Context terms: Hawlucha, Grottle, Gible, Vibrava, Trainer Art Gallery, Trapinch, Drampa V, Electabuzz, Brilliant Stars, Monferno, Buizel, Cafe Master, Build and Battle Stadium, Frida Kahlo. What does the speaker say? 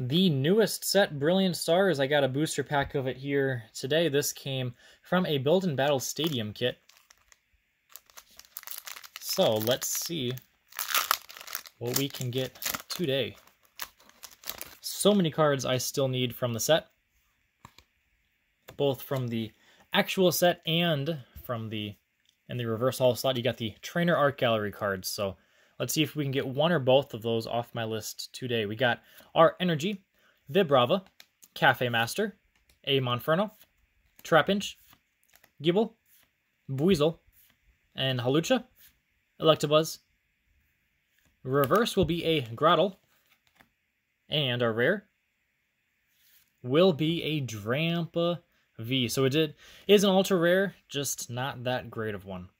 the newest set, Brilliant Stars. I got a booster pack of it here today. This came from a Build and Battle Stadium kit. So let's see what we can get today. So many cards I still need from the set, both from the actual set and from the reverse hall slot. You got the Trainer Art Gallery cards, so let's see if we can get one or both of those off my list today. We got our Energy, Vibrava, Cafe Master, a Monferno, Trapinch, Gible, Buizel, and Hawlucha, Electabuzz. Reverse will be a Grottle, and our rare will be a Drampa V. So it is an ultra rare, just not that great of one.